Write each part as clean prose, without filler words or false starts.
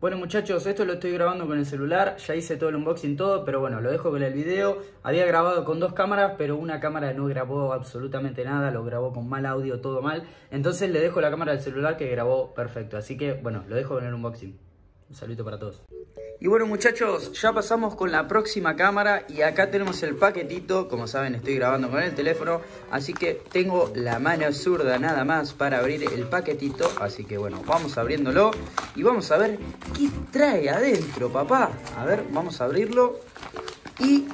Bueno muchachos, esto lo estoy grabando con el celular, ya hice todo el unboxing, todo, pero bueno, lo dejo con el video. Había grabado con dos cámaras, pero una cámara no grabó absolutamente nada, lo grabó con mal audio, todo mal. Entonces le dejo la cámara del celular que grabó perfecto, así que bueno, lo dejo con el unboxing. Un saludo para todos. Y bueno muchachos, ya pasamos con la próxima cámara y acá tenemos el paquetito. Como saben, estoy grabando con el teléfono, así que tengo la mano zurda nada más para abrir el paquetito. Así que bueno, vamos abriéndolo y vamos a ver qué trae adentro, papá. A ver, vamos a abrirlo y...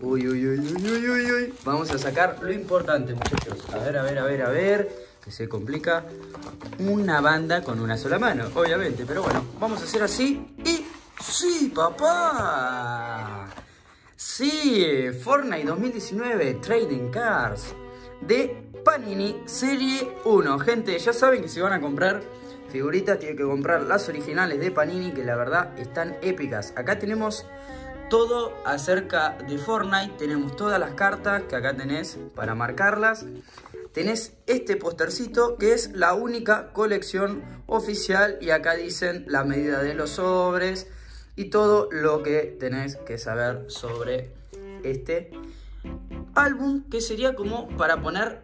uy, uy, uy, uy, uy, uy, uy. Vamos a sacar lo importante muchachos. A ver, a ver, a ver, a ver, que se complica una banda con una sola mano, obviamente. Pero bueno, vamos a hacer así y... ¡sí, papá! ¡Sí! Fortnite 2019 Trading Cards de Panini Serie 1. Gente, ya saben que si van a comprar figuritas tienen que comprar las originales de Panini, que la verdad están épicas. Acá tenemos todo acerca de Fortnite. Tenemos todas las cartas que acá tenés para marcarlas. Tenés este postercito que es la única colección oficial. Y acá dicen la medida de los sobres y todo lo que tenés que saber sobre este álbum, que sería como para poner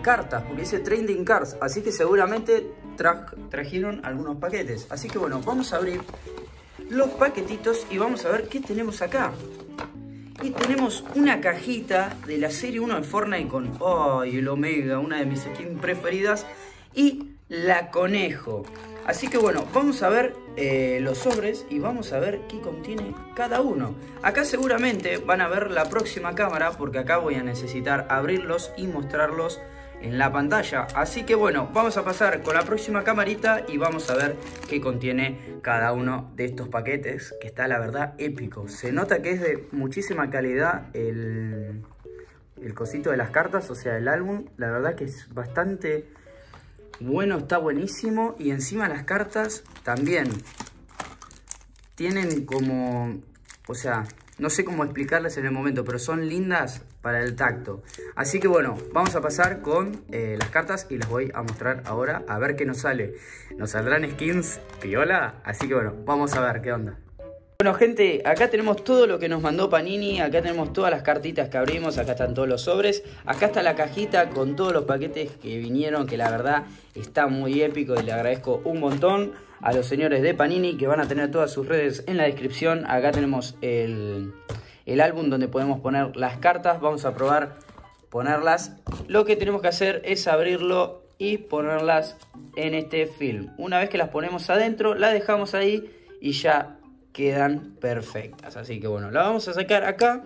cartas, porque dice Trading Cards, así que seguramente trajeron algunos paquetes. Así que bueno, vamos a abrir los paquetitos y vamos a ver qué tenemos acá. Y tenemos una cajita de la serie 1 de Fortnite con el Omega, una de mis skins preferidas, y la Conejo. Así que bueno, vamos a ver los sobres y vamos a ver qué contiene cada uno. Acá seguramente van a ver la próxima cámara, porque acá voy a necesitar abrirlos y mostrarlos en la pantalla. Así que bueno, vamos a pasar con la próxima camarita y vamos a ver qué contiene cada uno de estos paquetes, que está la verdad épico. Se nota que es de muchísima calidad el cosito de las cartas, o sea el álbum. La verdad que es bastante bueno, está buenísimo. Y encima las cartas también tienen como, o sea, no sé cómo explicarles en el momento, pero son lindas para el tacto. Así que bueno, vamos a pasar con las cartas y las voy a mostrar ahora, a ver qué nos sale. ¿Nos saldrán skins piola? Así que bueno, vamos a ver qué onda. Bueno gente, acá tenemos todo lo que nos mandó Panini. Acá tenemos todas las cartitas que abrimos. Acá están todos los sobres. Acá está la cajita con todos los paquetes que vinieron, que la verdad está muy épico y le agradezco un montón a los señores de Panini, que van a tener todas sus redes en la descripción. Acá tenemos el álbum donde podemos poner las cartas. Vamos a probar ponerlas. Lo que tenemos que hacer es abrirlo y ponerlas en este film. Una vez que las ponemos adentro, las dejamos ahí y ya quedan perfectas. Así que bueno, la vamos a sacar acá.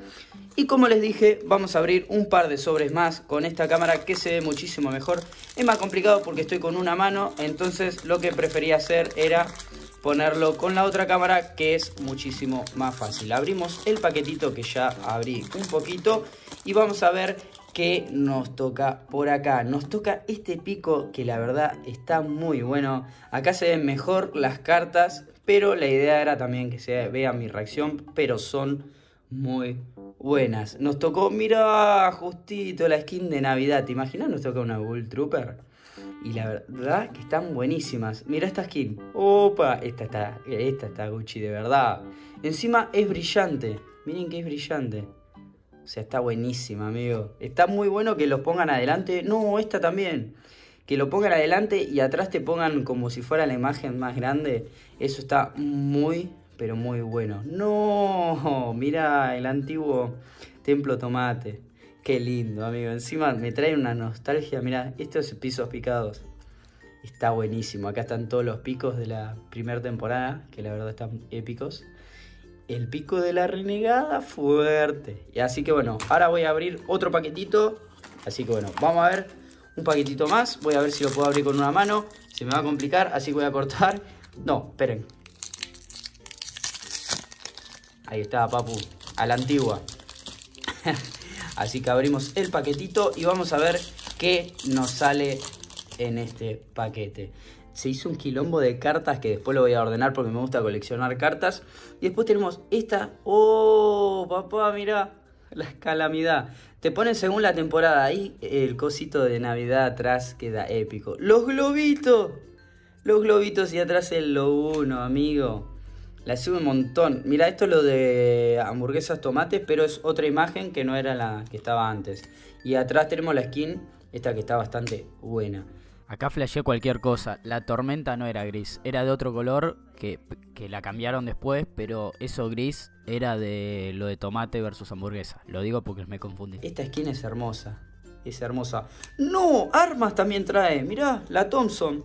Y como les dije, vamos a abrir un par de sobres más con esta cámara, que se ve muchísimo mejor. Es más complicado porque estoy con una mano, entonces lo que prefería hacer era ponerlo con la otra cámara, que es muchísimo más fácil. Abrimos el paquetito, que ya abrí un poquito, y vamos a ver qué nos toca por acá. Nos toca este pico, que la verdad está muy bueno. Acá se ven mejor las cartas, pero la idea era también que se vea mi reacción, pero son muy buenas. Nos tocó, mirá, justito la skin de Navidad. ¿Te imaginas? Nos toca una Bull Trooper. Y la verdad que están buenísimas. Mirá esta skin. Opa, esta está Gucci de verdad. Encima es brillante. Miren que es brillante. O sea, está buenísima, amigo. Está muy bueno que los pongan adelante. No, esta también. Que lo pongan adelante y atrás te pongan como si fuera la imagen más grande. Eso está muy, pero muy bueno. ¡No! Mira el antiguo templo tomate. Qué lindo, amigo. Encima me trae una nostalgia. Mira estos pisos picados. Está buenísimo. Acá están todos los picos de la primera temporada, que la verdad están épicos. El pico de la Renegada, fuerte. Y así que bueno, ahora voy a abrir otro paquetito. Así que bueno, vamos a ver un paquetito más. Voy a ver si lo puedo abrir con una mano. Se me va a complicar, así que voy a cortar. No, esperen. Ahí está, papu. A la antigua. Así que abrimos el paquetito y vamos a ver qué nos sale en este paquete. Se hizo un quilombo de cartas que después lo voy a ordenar porque me gusta coleccionar cartas. Y después tenemos esta. ¡Oh, papá! Mirá. La calamidad. Te ponen según la temporada. Ahí el cosito de Navidad atrás queda épico. Los globitos. Los globitos y atrás el logo 1, amigo. La sube un montón. Mirá, esto es lo de hamburguesas tomates, pero es otra imagen que no era la que estaba antes. Y atrás tenemos la skin, esta que está bastante buena. Acá flasheé cualquier cosa. La tormenta no era gris, era de otro color que la cambiaron después, pero eso gris era de lo de tomate versus hamburguesa. Lo digo porque me confundí. Esta skin es hermosa, es hermosa. ¡No! Armas también trae. Mirá, la Thompson.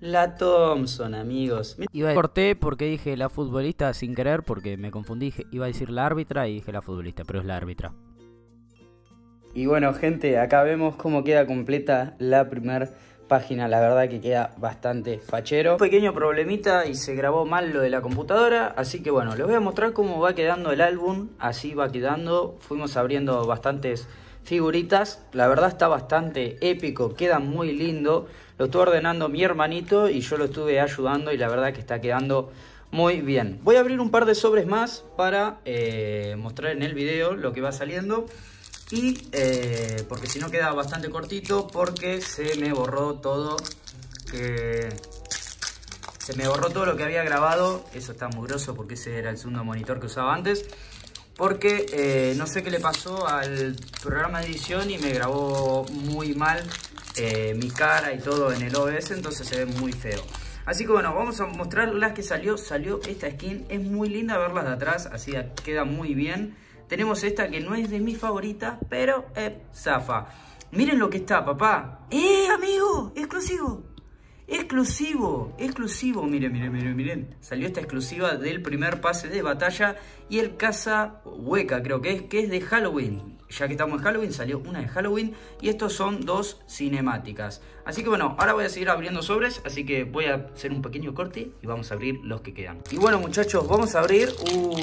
La Thompson, amigos. Corté porque dije la futbolista sin querer, porque me confundí. Iba a decir la árbitra y dije la futbolista, pero es la árbitra. Y bueno, gente, acá vemos cómo queda completa la primera página. La verdad que queda bastante fachero. Un pequeño problemita y se grabó mal lo de la computadora. Así que bueno, les voy a mostrar cómo va quedando el álbum. Así va quedando. Fuimos abriendo bastantes figuritas, la verdad está bastante épico, queda muy lindo. Lo estuvo ordenando mi hermanito y yo lo estuve ayudando y la verdad que está quedando muy bien. Voy a abrir un par de sobres más para mostrar en el video lo que va saliendo. Y porque si no queda bastante cortito, porque se me borró todo. Se me borró todo lo que había grabado. Eso está mugroso porque ese era el segundo monitor que usaba antes. Porque no sé qué le pasó al programa de edición y me grabó muy mal mi cara y todo en el OBS, entonces se ve muy feo. Así que bueno, vamos a mostrar las que salió. Salió esta skin, es muy linda verlas de atrás, así queda muy bien. Tenemos esta que no es de mis favoritas, pero zafa. Miren lo que está, papá. Amigo, exclusivo. Exclusivo, exclusivo, miren, miren, miren, miren. Salió esta exclusiva del primer pase de batalla y el Caza Hueca, creo que es de Halloween. Ya que estamos en Halloween, salió una de Halloween y estos son dos cinemáticas. Así que bueno, ahora voy a seguir abriendo sobres, así que voy a hacer un pequeño corte y vamos a abrir los que quedan. Y bueno, muchachos, vamos a abrir.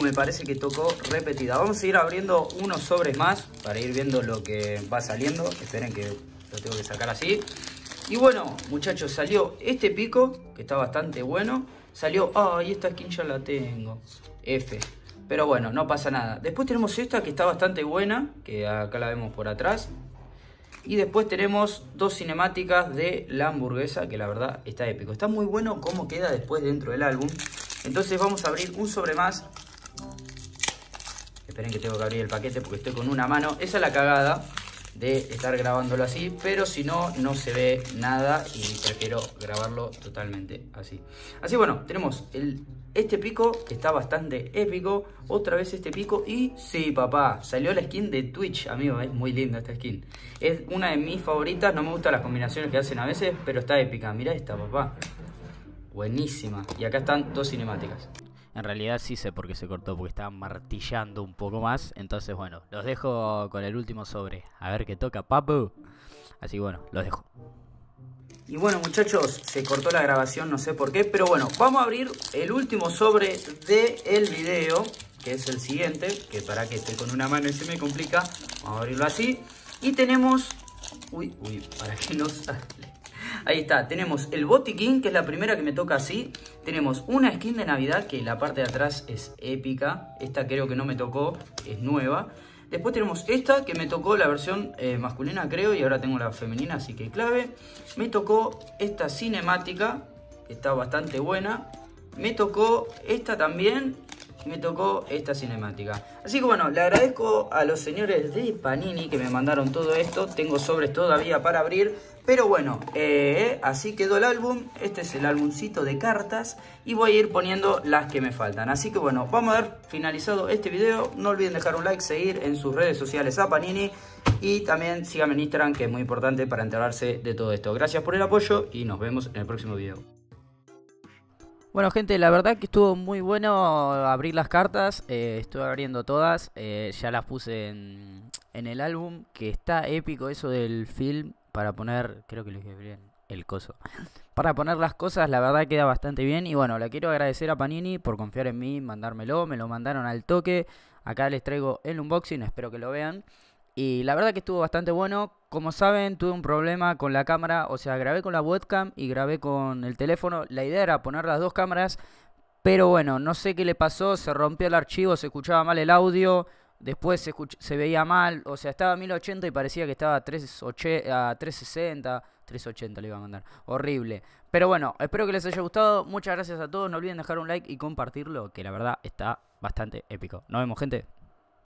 Me parece que tocó repetida. Vamos a seguir abriendo unos sobres más para ir viendo lo que va saliendo. Esperen que lo tengo que sacar así. Y bueno, muchachos, salió este pico, que está bastante bueno. Salió, ay, esta skin ya la tengo. F. Pero bueno, no pasa nada. Después tenemos esta que está bastante buena, que acá la vemos por atrás. Y después tenemos dos cinemáticas de la hamburguesa, que la verdad está épico. Está muy bueno cómo queda después dentro del álbum. Entonces vamos a abrir un sobre más. Esperen que tengo que abrir el paquete porque estoy con una mano. Esa es la cagada de estar grabándolo así, pero si no, no se ve nada y prefiero grabarlo totalmente así. Así bueno, tenemos este pico que está bastante épico, otra vez este pico y sí, papá, salió la skin de Twitch, amigo, es muy linda esta skin. Es una de mis favoritas, no me gustan las combinaciones que hacen a veces, pero está épica, mirá esta, papá. Buenísima. Y acá están dos cinemáticas. En realidad sí sé por qué se cortó, porque estaba martillando un poco más. Entonces, bueno, los dejo con el último sobre. A ver qué toca, papu. Así, bueno, los dejo. Y bueno, muchachos, se cortó la grabación, no sé por qué. Pero bueno, vamos a abrir el último sobre del video, que es el siguiente. Que para que esté con una mano y se me complica, vamos a abrirlo así. Y tenemos... Uy, para que no sale. Ahí está, tenemos el botiquín, que es la primera que me toca así. Tenemos una skin de Navidad, que la parte de atrás es épica. Esta creo que no me tocó, es nueva. Después tenemos esta, que me tocó la versión masculina, creo. Y ahora tengo la femenina, así que clave. Me tocó esta cinemática, que está bastante buena. Me tocó esta también. Me tocó esta cinemática. Así que bueno, le agradezco a los señores de Panini que me mandaron todo esto. Tengo sobres todavía para abrir. Pero bueno, así quedó el álbum. Este es el álbumcito de cartas. Y voy a ir poniendo las que me faltan. Así que bueno, vamos a dar finalizado este video. No olviden dejar un like, seguir en sus redes sociales a Panini. Y también síganme en Instagram, que es muy importante para enterarse de todo esto. Gracias por el apoyo y nos vemos en el próximo video. Bueno, gente, la verdad que estuvo muy bueno abrir las cartas, estuve abriendo todas, ya las puse en el álbum, que está épico eso del film para poner, creo que lo dije bien, el coso, para poner las cosas, la verdad queda bastante bien. Y bueno, le quiero agradecer a Panini por confiar en mí, mandármelo, me lo mandaron al toque, acá les traigo el unboxing, espero que lo vean. Y la verdad que estuvo bastante bueno. Como saben, tuve un problema con la cámara. O sea, grabé con la webcam y grabé con el teléfono. La idea era poner las dos cámaras. Pero bueno, no sé qué le pasó. Se rompió el archivo, se escuchaba mal el audio. Después se veía mal. O sea, estaba a 1080 y parecía que estaba a 360, 380 le iba a mandar. Horrible. Pero bueno, espero que les haya gustado. Muchas gracias a todos. No olviden dejar un like y compartirlo, que la verdad está bastante épico. Nos vemos, gente.